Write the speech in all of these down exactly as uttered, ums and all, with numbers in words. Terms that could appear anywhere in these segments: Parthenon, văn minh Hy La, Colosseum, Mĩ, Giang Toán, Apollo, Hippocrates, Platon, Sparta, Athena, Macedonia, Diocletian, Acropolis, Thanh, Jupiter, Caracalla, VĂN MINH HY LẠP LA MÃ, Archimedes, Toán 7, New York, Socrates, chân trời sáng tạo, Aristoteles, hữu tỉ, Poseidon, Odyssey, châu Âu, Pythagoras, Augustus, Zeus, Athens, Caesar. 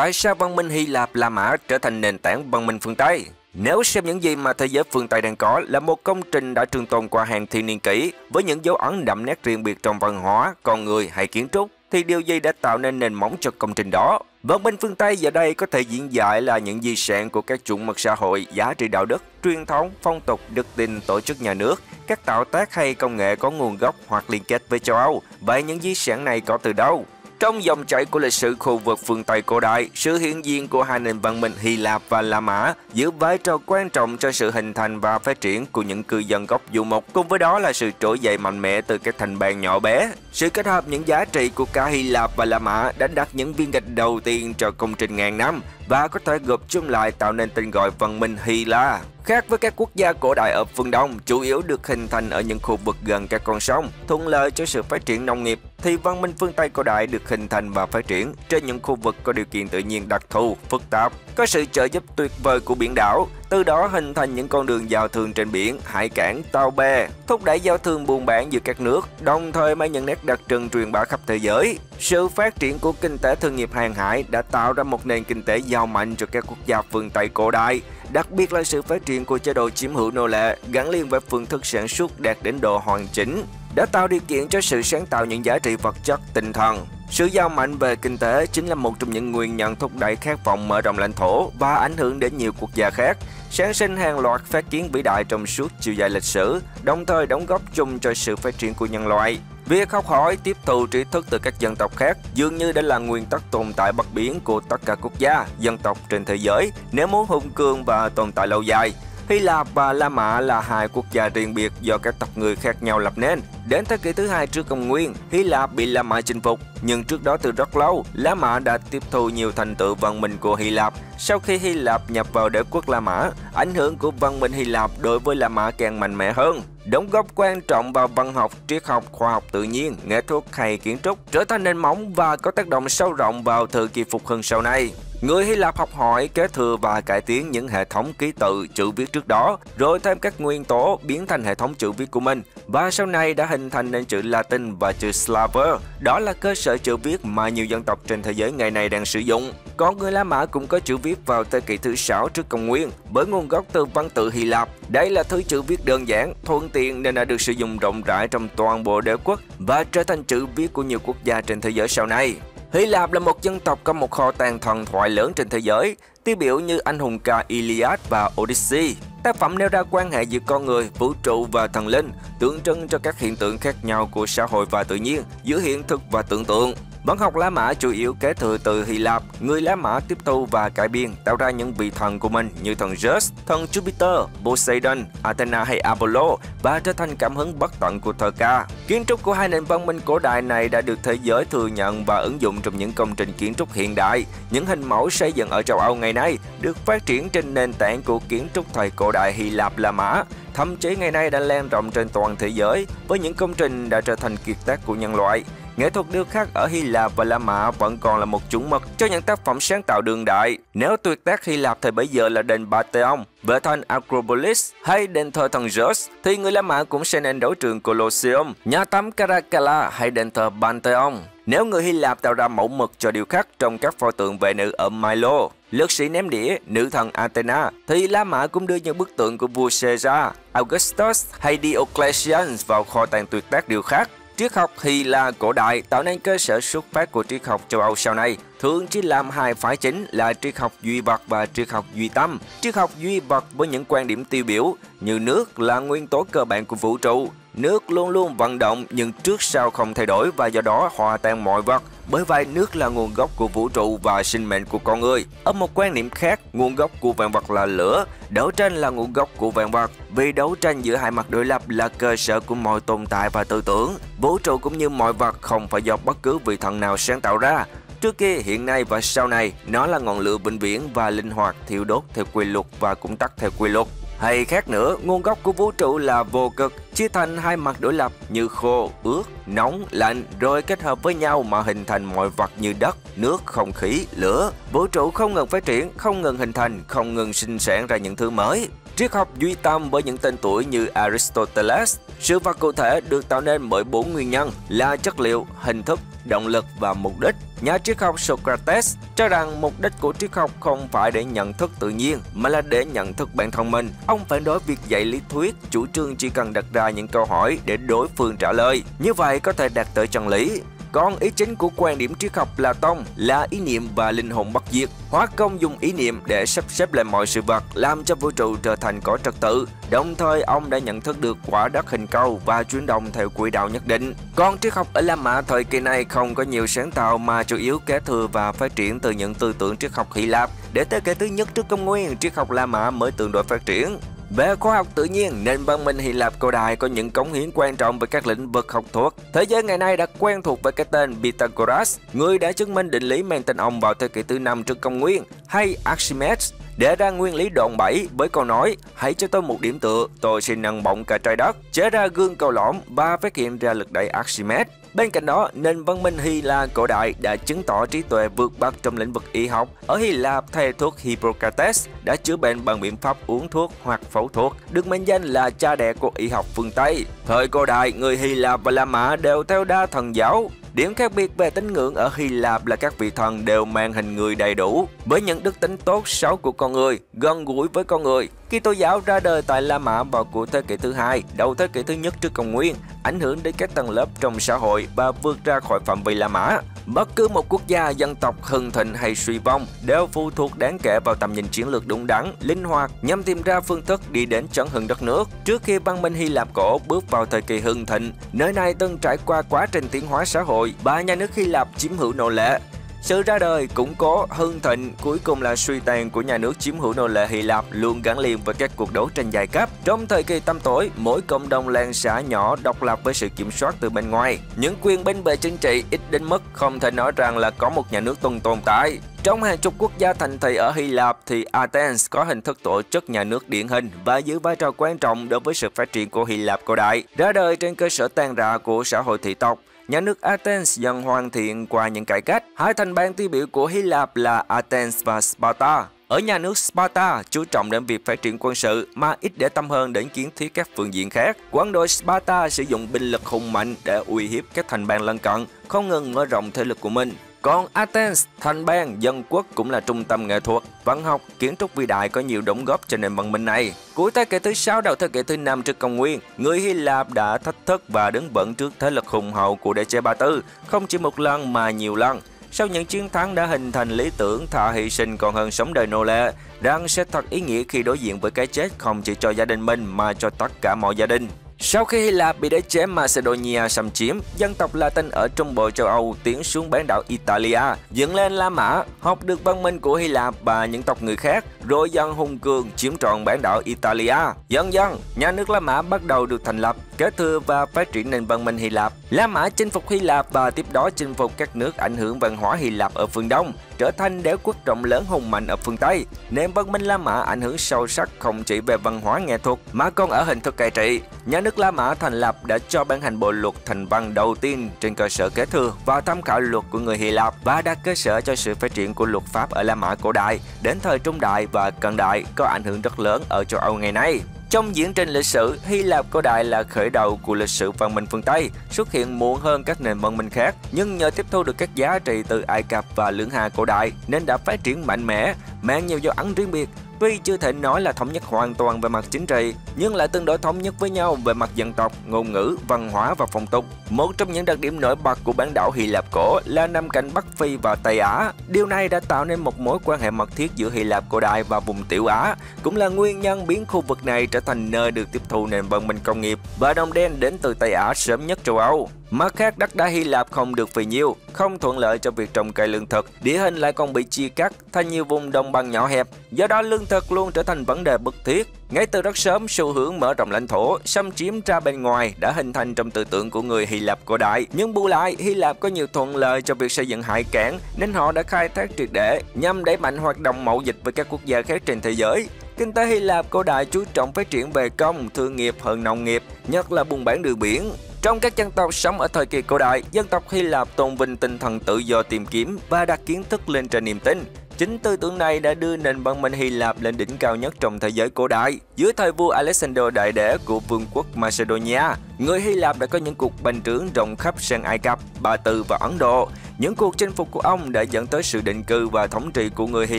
Tại sao văn minh Hy Lạp La Mã trở thành nền tảng văn minh phương Tây? Nếu xem những gì mà thế giới phương Tây đang có là một công trình đã trường tồn qua hàng thiên niên kỷ với những dấu ấn đậm nét riêng biệt trong văn hóa, con người hay kiến trúc, thì điều gì đã tạo nên nền móng cho công trình đó? Văn minh phương Tây giờ đây có thể diễn giải là những di sản của các chuẩn mực xã hội, giá trị đạo đức, truyền thống, phong tục, đức tin, tổ chức nhà nước, các tạo tác hay công nghệ có nguồn gốc hoặc liên kết với châu Âu. Vậy những di sản này có từ đâu? Trong dòng chảy của lịch sử khu vực phương Tây cổ đại, sự hiện diện của hai nền văn minh Hy Lạp và La Mã giữ vai trò quan trọng cho sự hình thành và phát triển của những cư dân gốc du mục, cùng với đó là sự trỗi dậy mạnh mẽ từ các thành bang nhỏ bé. Sự kết hợp những giá trị của cả Hy Lạp và La Mã đã đặt những viên gạch đầu tiên cho công trình ngàn năm và có thể gộp chung lại tạo nên tên gọi văn minh Hy La. Khác với các quốc gia cổ đại ở phương Đông, chủ yếu được hình thành ở những khu vực gần các con sông, thuận lợi cho sự phát triển nông nghiệp, thì văn minh phương Tây cổ đại được hình thành và phát triển trên những khu vực có điều kiện tự nhiên đặc thù, phức tạp, có sự trợ giúp tuyệt vời của biển đảo, từ đó hình thành những con đường giao thương trên biển, hải cảng, tàu bè, thúc đẩy giao thương buôn bán giữa các nước, đồng thời mang những nét đặc trưng truyền bá khắp thế giới. Sự phát triển của kinh tế thương nghiệp hàng hải đã tạo ra một nền kinh tế giàu mạnh cho các quốc gia phương Tây cổ đại, đặc biệt là sự phát triển của chế độ chiếm hữu nô lệ gắn liền với phương thức sản xuất đạt đến độ hoàn chỉnh, đã tạo điều kiện cho sự sáng tạo những giá trị vật chất, tinh thần. Sự giàu mạnh về kinh tế chính là một trong những nguyên nhân thúc đẩy khát vọng mở rộng lãnh thổ và ảnh hưởng đến nhiều quốc gia khác, sản sinh hàng loạt phát kiến vĩ đại trong suốt chiều dài lịch sử, đồng thời đóng góp chung cho sự phát triển của nhân loại. Việc học hỏi, tiếp thu tri thức từ các dân tộc khác dường như đã là nguyên tắc tồn tại bất biến của tất cả quốc gia, dân tộc trên thế giới nếu muốn hùng cường và tồn tại lâu dài. Hy Lạp và La Mã là hai quốc gia riêng biệt do các tộc người khác nhau lập nên. Đến thế kỷ thứ hai trước công nguyên, Hy Lạp bị La Mã chinh phục, nhưng trước đó từ rất lâu, La Mã đã tiếp thu nhiều thành tựu văn minh của Hy Lạp. Sau khi Hy Lạp nhập vào đế quốc La Mã, ảnh hưởng của văn minh Hy Lạp đối với La Mã càng mạnh mẽ hơn, đóng góp quan trọng vào văn học, triết học, khoa học tự nhiên, nghệ thuật hay kiến trúc, trở thành nền móng và có tác động sâu rộng vào thời kỳ phục hưng sau này. Người Hy Lạp học hỏi, kế thừa và cải tiến những hệ thống ký tự, chữ viết trước đó, rồi thêm các nguyên tố biến thành hệ thống chữ viết của mình, và sau này đã hình thành nên chữ Latin và chữ Slava. Đó là cơ sở chữ viết mà nhiều dân tộc trên thế giới ngày nay đang sử dụng. Còn người La Mã cũng có chữ viết vào thế kỷ thứ sáu trước công nguyên, bởi nguồn gốc từ văn tự Hy Lạp. Đây là thứ chữ viết đơn giản, thuận tiện nên đã được sử dụng rộng rãi trong toàn bộ đế quốc và trở thành chữ viết của nhiều quốc gia trên thế giới sau này. Hy Lạp là một dân tộc có một kho tàng thần thoại lớn trên thế giới, tiêu biểu như anh hùng ca Iliad và Odyssey. Tác phẩm nêu ra quan hệ giữa con người, vũ trụ và thần linh, tượng trưng cho các hiện tượng khác nhau của xã hội và tự nhiên, giữa hiện thực và tưởng tượng. Văn học La Mã chủ yếu kế thừa từ Hy Lạp, người La Mã tiếp thu và cải biên, tạo ra những vị thần của mình như thần Zeus, thần Jupiter, Poseidon, Athena hay Apollo và trở thành cảm hứng bất tận của thơ ca. Kiến trúc của hai nền văn minh cổ đại này đã được thế giới thừa nhận và ứng dụng trong những công trình kiến trúc hiện đại. Những hình mẫu xây dựng ở châu Âu ngày nay được phát triển trên nền tảng của kiến trúc thời cổ đại Hy Lạp La Mã, thậm chí ngày nay đã lan rộng trên toàn thế giới với những công trình đã trở thành kiệt tác của nhân loại. Nghệ thuật điêu khắc ở Hy Lạp và La Mã vẫn còn là một chuẩn mực cho những tác phẩm sáng tạo đương đại. Nếu tuyệt tác Hy Lạp thời bấy giờ là đền Parthenon, vệ thành Acropolis hay đền thờ thần Zeus, thì người La Mã cũng xây nên đấu trường Colosseum, nhà tắm Caracalla hay đền thờ Pantheon. Nếu người Hy Lạp tạo ra mẫu mực cho điêu khắc trong các pho tượng vệ nữ ở Milo, lực sĩ ném đĩa, nữ thần Athena, thì La Mã cũng đưa những bức tượng của vua Caesar, Augustus hay Diocletian vào kho tàng tuyệt tác điêu khắc. Triết học Hy La cổ đại tạo nên cơ sở xuất phát của triết học châu Âu sau này, thường chỉ làm hai phái chính là triết học duy vật và triết học duy tâm. Triết học duy vật với những quan điểm tiêu biểu như nước là nguyên tố cơ bản của vũ trụ, nước luôn luôn vận động nhưng trước sau không thay đổi và do đó hòa tan mọi vật. Bởi vậy, nước là nguồn gốc của vũ trụ và sinh mệnh của con người. Ở một quan niệm khác, nguồn gốc của vạn vật là lửa, đấu tranh là nguồn gốc của vạn vật. Vì đấu tranh giữa hai mặt đối lập là cơ sở của mọi tồn tại và tư tưởng. Vũ trụ cũng như mọi vật không phải do bất cứ vị thần nào sáng tạo ra. Trước kia, hiện nay và sau này, nó là ngọn lửa vĩnh viễn và linh hoạt, thiêu đốt theo quy luật và cũng tắt theo quy luật. Hay khác nữa, nguồn gốc của vũ trụ là vô cực, chia thành hai mặt đối lập như khô, ướt, nóng, lạnh, rồi kết hợp với nhau mà hình thành mọi vật như đất, nước, không khí, lửa. Vũ trụ không ngừng phát triển, không ngừng hình thành, không ngừng sinh sản ra những thứ mới. Triết học duy tâm với những tên tuổi như Aristoteles, sự vật cụ thể được tạo nên bởi bốn nguyên nhân là chất liệu, hình thức, động lực và mục đích. Nhà triết học Socrates cho rằng mục đích của triết học không phải để nhận thức tự nhiên mà là để nhận thức bản thân mình. Ông phản đối việc dạy lý thuyết, chủ trương chỉ cần đặt ra những câu hỏi để đối phương trả lời, như vậy có thể đạt tới chân lý. Còn ý chính của quan điểm triết học Platon là ý niệm và linh hồn bất diệt. Hóa công dùng ý niệm để sắp xếp lại mọi sự vật, làm cho vũ trụ trở thành có trật tự. Đồng thời, ông đã nhận thức được quả đất hình cầu và chuyển động theo quỹ đạo nhất định. Còn triết học ở La Mã thời kỳ này không có nhiều sáng tạo mà chủ yếu kế thừa và phát triển từ những tư tưởng triết học Hy Lạp. Để thế kỷ thứ nhất trước Công nguyên, triết học La Mã mới tương đối phát triển. Về khoa học tự nhiên, nền văn minh Hy Lạp cổ đại có những cống hiến quan trọng về các lĩnh vực học thuật. Thế giới ngày nay đã quen thuộc với cái tên Pythagoras, người đã chứng minh định lý mang tên ông vào thế kỷ thứ năm trước Công nguyên, hay Archimedes, để ra nguyên lý đòn bẩy với câu nói hãy cho tôi một điểm tựa, tôi sẽ nâng bổng cả trái đất, chế ra gương cầu lõm và phát hiện ra lực đẩy Archimedes. Bên cạnh đó, nền văn minh Hy La cổ đại đã chứng tỏ trí tuệ vượt bậc trong lĩnh vực y học. Ở Hy Lạp, thầy thuốc Hippocrates đã chữa bệnh bằng biện pháp uống thuốc hoặc phẫu thuật, được mệnh danh là cha đẻ của y học phương Tây. Thời cổ đại, người Hy Lạp và La Mã đều theo đa thần giáo. Điểm khác biệt về tín ngưỡng ở Hy Lạp là các vị thần đều mang hình người đầy đủ, với những đức tính tốt xấu của con người, gần gũi với con người. Kitô giáo ra đời tại La Mã vào cuối thế kỷ thứ hai, đầu thế kỷ thứ nhất trước Công nguyên, ảnh hưởng đến các tầng lớp trong xã hội và vượt ra khỏi phạm vi La Mã. Bất cứ một quốc gia, dân tộc hưng thịnh hay suy vong đều phụ thuộc đáng kể vào tầm nhìn chiến lược đúng đắn, linh hoạt nhằm tìm ra phương thức đi đến chấn hưng đất nước. Trước khi văn minh Hy Lạp cổ bước vào thời kỳ hưng thịnh, nơi này từng trải qua quá trình tiến hóa xã hội và nhà nước Hy Lạp chiếm hữu nô lệ. Sự ra đời, củng cố, hưng thịnh, cuối cùng là suy tàn của nhà nước chiếm hữu nô lệ Hy Lạp luôn gắn liền với các cuộc đấu tranh giai cấp. Trong thời kỳ tăm tối, mỗi cộng đồng làng xã nhỏ độc lập với sự kiểm soát từ bên ngoài. Những quyền bên bề chính trị ít đến mức không thể nói rằng là có một nhà nước tồn tại. Trong hàng chục quốc gia thành thị ở Hy Lạp thì Athens có hình thức tổ chức nhà nước điển hình và giữ vai trò quan trọng đối với sự phát triển của Hy Lạp cổ đại. Ra đời trên cơ sở tan rã của xã hội thị tộc, nhà nước Athens dần hoàn thiện qua những cải cách. Hai thành bang tiêu biểu của Hy Lạp là Athens và Sparta. Ở nhà nước Sparta chú trọng đến việc phát triển quân sự mà ít để tâm hơn đến kiến thiết các phương diện khác. Quân đội Sparta sử dụng binh lực hùng mạnh để uy hiếp các thành bang lân cận, không ngừng mở rộng thế lực của mình. Còn Athens, thành bang, dân quốc cũng là trung tâm nghệ thuật, văn học, kiến trúc vĩ đại có nhiều đóng góp cho nền văn minh này. Cuối thế kỷ thứ sáu đầu thế kỷ thứ năm trước Công nguyên, người Hy Lạp đã thách thức và đứng vững trước thế lực hùng hậu của đế chế Ba Tư, không chỉ một lần mà nhiều lần. Sau những chiến thắng đã hình thành lý tưởng thà hy sinh còn hơn sống đời nô lệ, rằng sẽ thật ý nghĩa khi đối diện với cái chết không chỉ cho gia đình mình mà cho tất cả mọi gia đình. Sau khi Hy Lạp bị đế chế Macedonia xâm chiếm, dân tộc Latin ở trung bộ châu Âu tiến xuống bán đảo Italia, dựng lên La Mã, học được văn minh của Hy Lạp và những tộc người khác, rồi dần hùng cường chiếm trọn bán đảo Italia. Dần dần, nhà nước La Mã bắt đầu được thành lập, kế thừa và phát triển nền văn minh Hy Lạp. La Mã chinh phục Hy Lạp và tiếp đó chinh phục các nước ảnh hưởng văn hóa Hy Lạp ở phương Đông, trở thành đế quốc rộng lớn hùng mạnh ở phương Tây. Nền văn minh La Mã ảnh hưởng sâu sắc không chỉ về văn hóa nghệ thuật mà còn ở hình thức cai trị. Nhà nước La Mã thành lập đã cho ban hành bộ luật thành văn đầu tiên trên cơ sở kế thừa và tham khảo luật của người Hy Lạp và đặt cơ sở cho sự phát triển của luật pháp ở La Mã cổ đại đến thời Trung đại và Cận đại có ảnh hưởng rất lớn ở châu Âu ngày nay. Trong diễn trình lịch sử, Hy Lạp cổ đại là khởi đầu của lịch sử văn minh phương Tây, xuất hiện muộn hơn các nền văn minh khác, nhưng nhờ tiếp thu được các giá trị từ Ai Cập và Lưỡng Hà cổ đại nên đã phát triển mạnh mẽ, mang nhiều dấu ấn riêng biệt. Tuy chưa thể nói là thống nhất hoàn toàn về mặt chính trị, nhưng lại tương đối thống nhất với nhau về mặt dân tộc, ngôn ngữ, văn hóa và phong tục. Một trong những đặc điểm nổi bật của bán đảo Hy Lạp cổ là nằm cạnh Bắc Phi và Tây Á. Điều này đã tạo nên một mối quan hệ mật thiết giữa Hy Lạp cổ đại và vùng Tiểu Á, cũng là nguyên nhân biến khu vực này trở thành nơi được tiếp thu nền văn minh công nghiệp và đồng đen đến từ Tây Á sớm nhất châu Âu. Mặt khác, đất đai Hy Lạp không được phì nhiêu, không thuận lợi cho việc trồng cây lương thực, địa hình lại còn bị chia cắt thành nhiều vùng đồng bằng nhỏ hẹp, do đó lương thực luôn trở thành vấn đề bức thiết. Ngay từ rất sớm, xu hướng mở rộng lãnh thổ, xâm chiếm ra bên ngoài đã hình thành trong tư tưởng của người Hy Lạp cổ đại. Nhưng bù lại, Hy Lạp có nhiều thuận lợi cho việc xây dựng hải cảng nên họ đã khai thác triệt để nhằm đẩy mạnh hoạt động mậu dịch với các quốc gia khác trên thế giới. Kinh tế Hy Lạp cổ đại chú trọng phát triển về công, thương nghiệp hơn nông nghiệp, nhất là buôn bán đường biển. Trong các dân tộc sống ở thời kỳ cổ đại, dân tộc Hy Lạp tôn vinh tinh thần tự do tìm kiếm và đặt kiến thức lên trên niềm tin. Chính tư tưởng này đã đưa nền văn minh Hy Lạp lên đỉnh cao nhất trong thế giới cổ đại. Dưới thời vua Alexander Đại Đế của vương quốc Macedonia, người Hy Lạp đã có những cuộc bành trướng rộng khắp sang Ai Cập, Ba Tư và Ấn Độ. Những cuộc chinh phục của ông đã dẫn tới sự định cư và thống trị của người Hy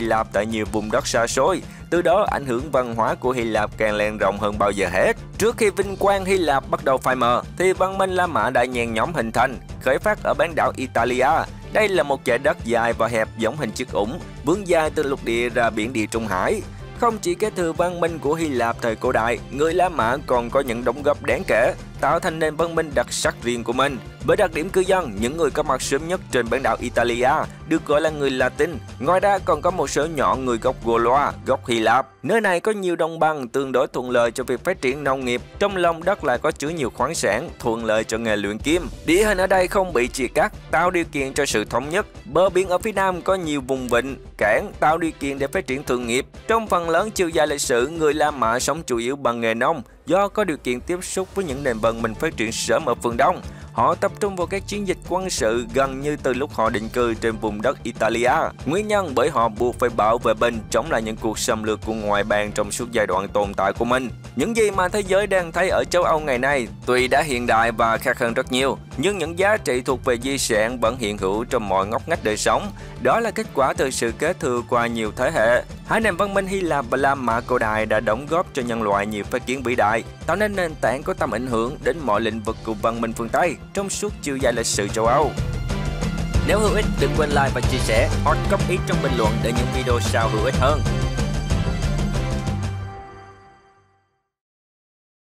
Lạp tại nhiều vùng đất xa xôi. Từ đó, ảnh hưởng văn hóa của Hy Lạp càng lan rộng hơn bao giờ hết. Trước khi vinh quang Hy Lạp bắt đầu phai mờ, thì văn minh La Mã đã nhen nhóm hình thành, khởi phát ở bán đảo Italia. Đây là một dải đất dài và hẹp giống hình chiếc ủng, vươn dài từ lục địa ra biển Địa Trung Hải. Không chỉ kế thừa văn minh của Hy Lạp thời cổ đại, người La Mã còn có những đóng góp đáng kể, tạo thành nền văn minh đặc sắc riêng của mình. Với đặc điểm cư dân, những người có mặt sớm nhất trên bán đảo Italia được gọi là người Latin. Ngoài ra còn có một số nhỏ người gốc Gaulois, gốc Hy Lạp. Nơi này có nhiều đồng bằng tương đối thuận lợi cho việc phát triển nông nghiệp. Trong lòng đất lại có chứa nhiều khoáng sản thuận lợi cho nghề luyện kim. Địa hình ở đây không bị chia cắt, tạo điều kiện cho sự thống nhất. Bờ biển ở phía nam có nhiều vùng vịnh, cảng tạo điều kiện để phát triển thương nghiệp. Trong phần lớn chiều dài lịch sử, người La Mã sống chủ yếu bằng nghề nông. Do có điều kiện tiếp xúc với những nền văn minh phát triển sớm ở phương Đông, họ tập trung vào các chiến dịch quân sự gần như từ lúc họ định cư trên vùng đất Italia. Nguyên nhân bởi họ buộc phải bảo vệ mình chống lại những cuộc xâm lược của ngoại bang trong suốt giai đoạn tồn tại của mình. Những gì mà thế giới đang thấy ở châu Âu ngày nay tuy đã hiện đại và khác hơn rất nhiều, nhưng những giá trị thuộc về di sản vẫn hiện hữu trong mọi ngóc ngách đời sống. Đó là kết quả từ sự kế thừa qua nhiều thế hệ. Hai nền văn minh Hy Lạp và La Mã cổ đại đã đóng góp cho nhân loại nhiều phát kiến vĩ đại, tạo nên nền tảng có tầm ảnh hưởng đến mọi lĩnh vực của văn minh phương Tây trong suốt chiều dài lịch sử châu Âu. Nếu hữu ích, đừng quên like và chia sẻ, hoặc góp ý trong bình luận để những video sau hữu ích hơn.